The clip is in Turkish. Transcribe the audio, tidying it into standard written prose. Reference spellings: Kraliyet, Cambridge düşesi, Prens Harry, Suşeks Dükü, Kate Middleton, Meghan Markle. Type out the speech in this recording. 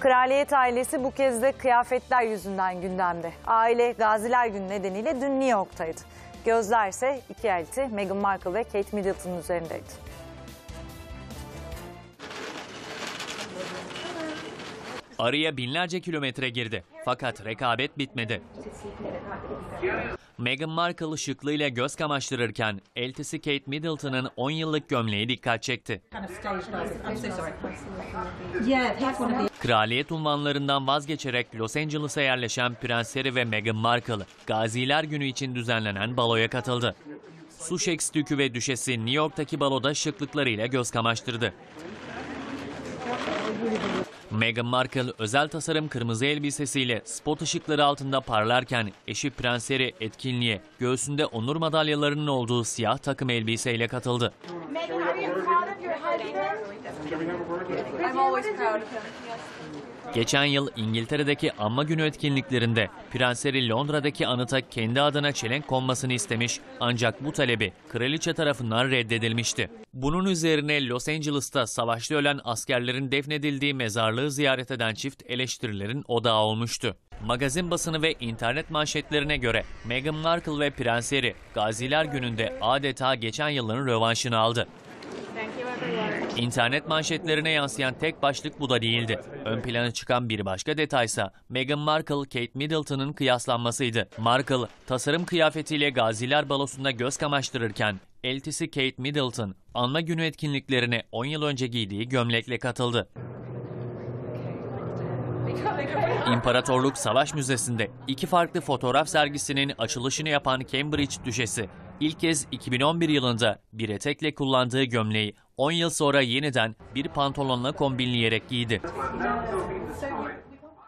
Kraliyet ailesi bu kez de kıyafetler yüzünden gündemde. Aile Gaziler Günü nedeniyle dün New York'taydı. Gözlerse iki elti Meghan Markle ve Kate Middleton'ın üzerindeydi. Araya binlerce kilometre girdi. Fakat rekabet bitmedi. Meghan Markle şıklığıyla göz kamaştırırken eltisi Kate Middleton'ın 10 yıllık gömleği dikkat çekti. Kraliyet unvanlarından vazgeçerek Los Angeles'a yerleşen Prens Harry ve Meghan Markle, Gaziler Günü için düzenlenen baloya katıldı. Suşeks Dükü ve düşesi New York'taki baloda şıklıklarıyla göz kamaştırdı. Meghan Markle özel tasarım kırmızı elbisesiyle spot ışıkları altında parlarken eşi Prens Harry etkinliğe göğsünde onur madalyalarının olduğu siyah takım elbiseyle katıldı. Geçen yıl İngiltere'deki anma günü etkinliklerinde Prens Harry Londra'daki anıta kendi adına çelenk konmasını istemiş, ancak bu talebi kraliçe tarafından reddedilmişti. Bunun üzerine Los Angeles'ta savaşta ölen askerlerin defnedildiği mezarlığı ziyaret eden çift eleştirilerin odağı olmuştu. Magazin basını ve internet manşetlerine göre Meghan Markle ve Prens Harry Gaziler Günü'nde adeta geçen yılların rövanşını aldı. İnternet manşetlerine yansıyan tek başlık bu da değildi. Ön plana çıkan bir başka detaysa Meghan Markle-Kate Middleton'ın kıyaslanmasıydı. Markle, tasarım kıyafetiyle Gaziler Balosu'nda göz kamaştırırken eltisi Kate Middleton, anma günü etkinliklerine 10 yıl önce giydiği gömlekle katıldı. İmparatorluk Savaş Müzesi'nde iki farklı fotoğraf sergisinin açılışını yapan Cambridge düşesi, İlk kez 2011 yılında bir etekle kullandığı gömleği 10 yıl sonra yeniden bir pantolonla kombinleyerek giydi.